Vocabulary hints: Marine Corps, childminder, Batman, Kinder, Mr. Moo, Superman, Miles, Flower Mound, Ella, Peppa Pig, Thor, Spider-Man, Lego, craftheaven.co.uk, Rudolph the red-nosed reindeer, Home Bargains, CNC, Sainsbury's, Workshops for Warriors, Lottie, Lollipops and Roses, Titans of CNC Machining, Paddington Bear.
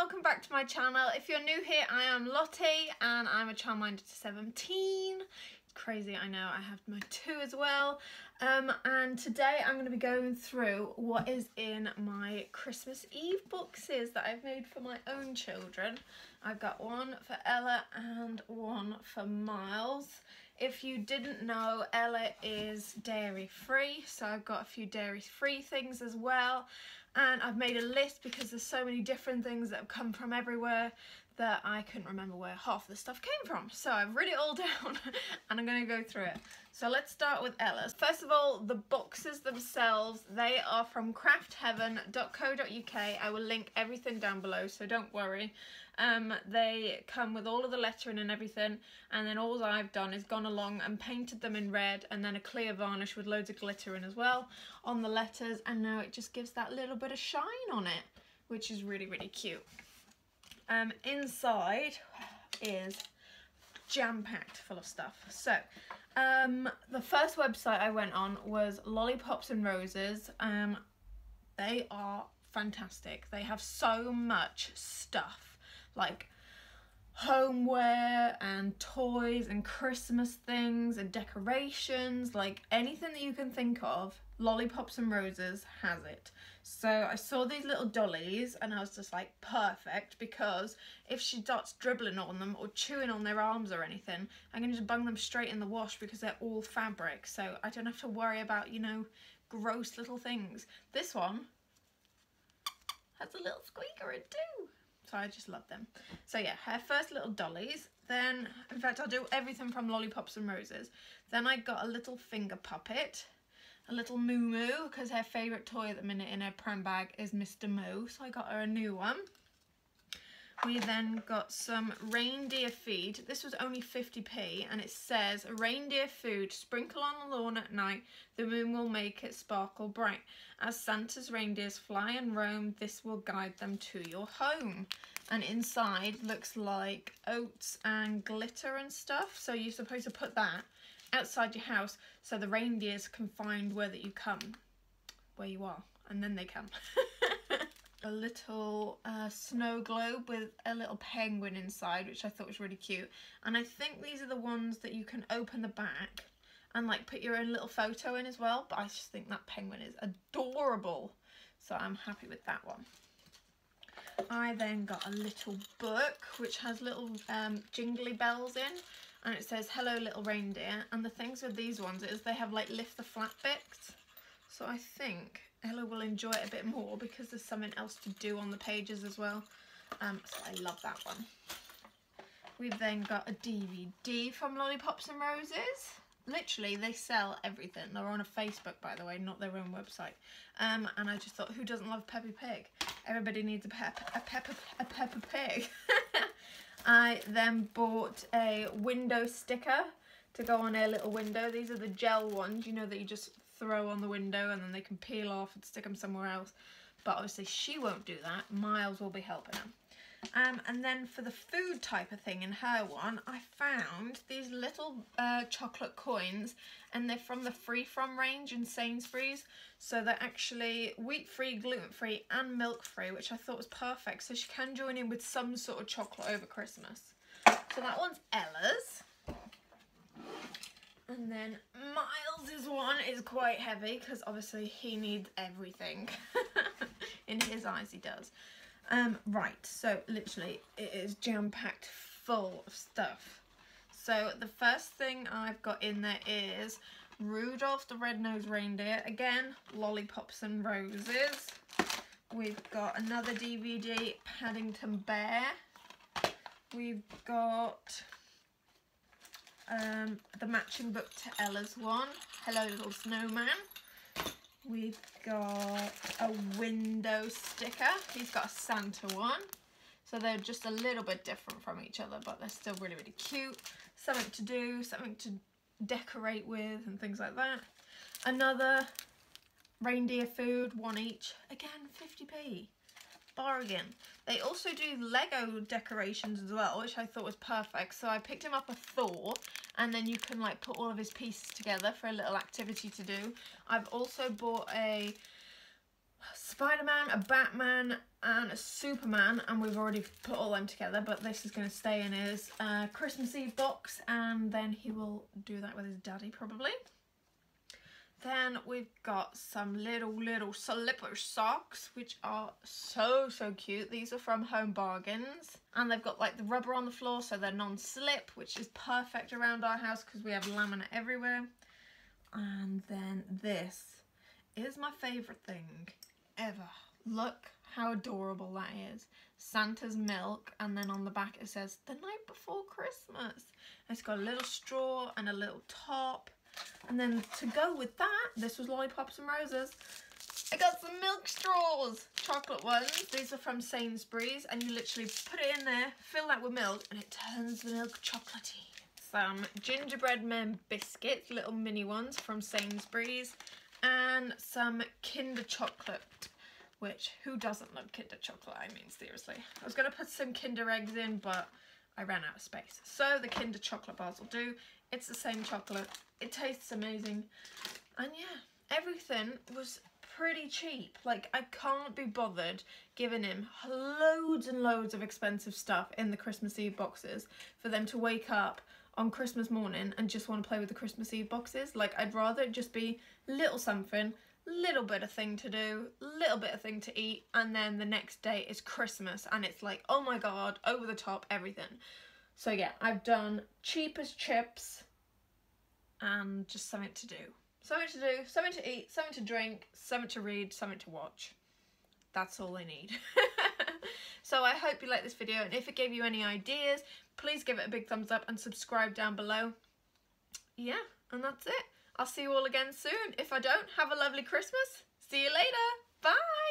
welcome back to my channel. If you're new here, I am Lottie and I'm a childminder to 17. Crazy, I know, I have my 2 as well. And today I'm going to be going through what is in my Christmas Eve boxes that I've made for my own children. I've got one for Ella and one for Miles. If you didn't know, Ella is dairy free, so I've got a few dairy free things as well. And I've made a list because there's so many different things that have come from everywhere that I couldn't remember where half the stuff came from. So I've written it all down and I'm going to go through it. So let's start with Ella. First of all, the boxes themselves, they are from craftheaven.co.uk. I will link everything down below, so don't worry. They come with all of the lettering and everything, and then all I've done is gone along and painted them in red and then a clear varnish with loads of glitter in as well on the letters, and now it just gives that little bit of shine on it, which is really, really cute. Inside is jam-packed full of stuff. So the first website I went on was Lollipops and Roses. They are fantastic. They have so much stuff, like homeware and toys and Christmas things and decorations, like anything that you can think of, Lollipops and Roses has it. So I saw these little dollies and I was just like, perfect, because if she starts dribbling on them or chewing on their arms or anything, I'm gonna just bung them straight in the wash because they're all fabric, so I don't have to worry about, you know, gross little things. This one has a little squeaker in too. So I just love them. So yeah, her first little dollies. Then, in fact, I'll do everything from Lollipops and Roses. Then I got a little finger puppet, a little Moo Moo, because her favourite toy at the minute in her pram bag is Mr. Moo. So I got her a new one. We then got some reindeer feed. This was only 50p, and it says, reindeer food, sprinkle on the lawn at night, the moon will make it sparkle bright. As Santa's reindeers fly and roam, this will guide them to your home. And inside looks like oats and glitter and stuff, so you're supposed to put that outside your house so the reindeers can find where that you come, where you are, and then they come. A little snow globe with a little penguin inside, which I thought was really cute. And I think these are the ones that you can open the back and like put your own little photo in as well, but I just think that penguin is adorable, so I'm happy with that one. I then got a little book which has little jingly bells in, and it says hello little reindeer, and the things with these ones is they have like lift the flap bits, so I think Ella will enjoy it a bit more because there's something else to do on the pages as well. So I love that one. We've then got a DVD from Lollipops and Roses. Literally, they sell everything. They're on a Facebook, by the way, not their own website. And I just thought, who doesn't love Peppa Pig? Everybody needs a Peppa Pig. I then bought a window sticker to go on her little window. These are the gel ones, you know, that you just throw on the window and then they can peel off and stick them somewhere else, but obviously she won't do that. Miles will be helping her. And then for the food type of thing in her one, I found these little chocolate coins, and they're from the Free From range in Sainsbury's, so they're actually wheat free, gluten free and milk free, which I thought was perfect, so she can join in with some sort of chocolate over Christmas. So that one's Ella's. And then Miles's one is quite heavy because obviously he needs everything. In his eyes he does. Right, so literally it is jam-packed full of stuff. So the first thing I've got in there is Rudolph the red-nosed reindeer. Again, Lollipops and Roses. We've got another DVD, Paddington Bear. We've got the matching book to Ella's one, hello little snowman. We've got a window sticker, he's got a Santa one, so they're just a little bit different from each other, but they're still really, really cute. Something to do, something to decorate with and things like that. Another reindeer food, one each, again 50p. Bargain. They also do Lego decorations as well, which I thought was perfect, so I picked him up a Thor, and then you can like put all of his pieces together for a little activity to do. I've also bought a Spider-Man, a Batman and a Superman, and we've already put all them together, but this is going to stay in his Christmas Eve box, and then he will do that with his daddy probably. Then we've got some little slipper socks, which are so cute. These are from Home Bargains, and they've got like the rubber on the floor, so they're non-slip, which is perfect around our house because we have laminate everywhere. And then this is my favourite thing ever. Look how adorable that is. Santa's milk, and then on the back it says the night before Christmas. It's got a little straw and a little top. And then to go with that, this was Lollipops and Roses. I got some milk straws, chocolate ones. These are from Sainsbury's, and you literally put it in there, fill that with milk, and it turns the milk chocolatey. Some gingerbread men biscuits, little mini ones from Sainsbury's, and some Kinder chocolate, which who doesn't love Kinder chocolate? I mean, seriously. I was going to put some Kinder eggs in, but I ran out of space. So the Kinder chocolate bars will do. It's the same chocolate. It tastes amazing. And yeah, everything was pretty cheap. Like, I can't be bothered giving him loads and loads of expensive stuff in the Christmas Eve boxes for them to wake up on Christmas morning and just want to play with the Christmas Eve boxes. Like, I'd rather it just be little something, little bit of thing to do, little bit of thing to eat, and then the next day is Christmas and it's like, oh my god, over the top, everything. So yeah, I've done cheap as chips and just something to do. Something to do, something to eat, something to drink, something to read, something to watch. That's all I need. So I hope you like this video, and if it gave you any ideas, please give it a big thumbs up and subscribe down below. Yeah, and that's it. I'll see you all again soon. If I don't, have a lovely Christmas. See you later. Bye.